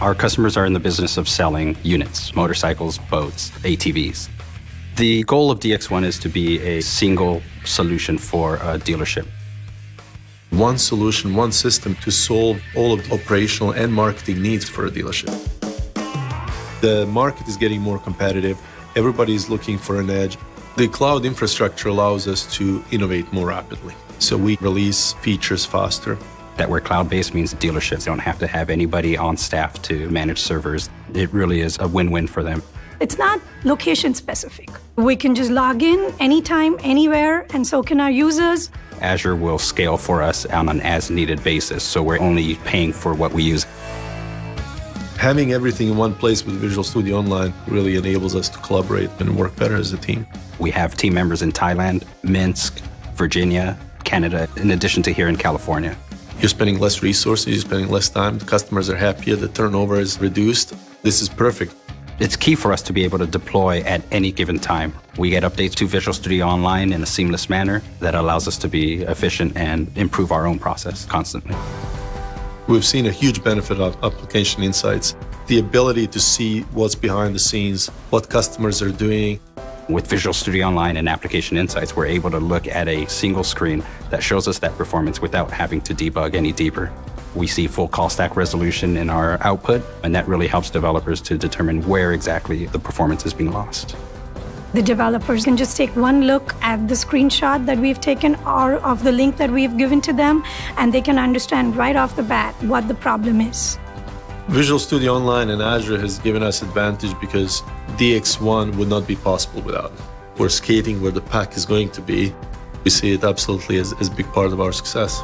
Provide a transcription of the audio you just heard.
Our customers are in the business of selling units, motorcycles, boats, ATVs. The goal of DX1 is to be a single solution for a dealership. One solution, one system to solve all of the operational and marketing needs for a dealership. The market is getting more competitive. Everybody is looking for an edge. The cloud infrastructure allows us to innovate more rapidly. So we release features faster. That we're cloud-based means the dealerships don't have to have anybody on staff to manage servers. It really is a win-win for them. It's not location-specific. We can just log in anytime, anywhere, and so can our users. Azure will scale for us on an as-needed basis, so we're only paying for what we use. Having everything in one place with Visual Studio Online really enables us to collaborate and work better as a team. We have team members in Thailand, Minsk, Virginia, Canada, in addition to here in California. You're spending less resources, you're spending less time, the customers are happier, the turnover is reduced. This is perfect. It's key for us to be able to deploy at any given time. We get updates to Visual Studio Online in a seamless manner that allows us to be efficient and improve our own process constantly. We've seen a huge benefit of Application Insights, the ability to see what's behind the scenes, what customers are doing. With Visual Studio Online and Application Insights, we're able to look at a single screen that shows us that performance without having to debug any deeper. We see full call stack resolution in our output, and that really helps developers to determine where exactly the performance is being lost. The developers can just take one look at the screenshot that we've taken or of the link that we've given to them, and they can understand right off the bat what the problem is. Visual Studio Online and Azure has given us advantage because DX1 would not be possible without it. We're skating where the puck is going to be. We see it absolutely as a big part of our success.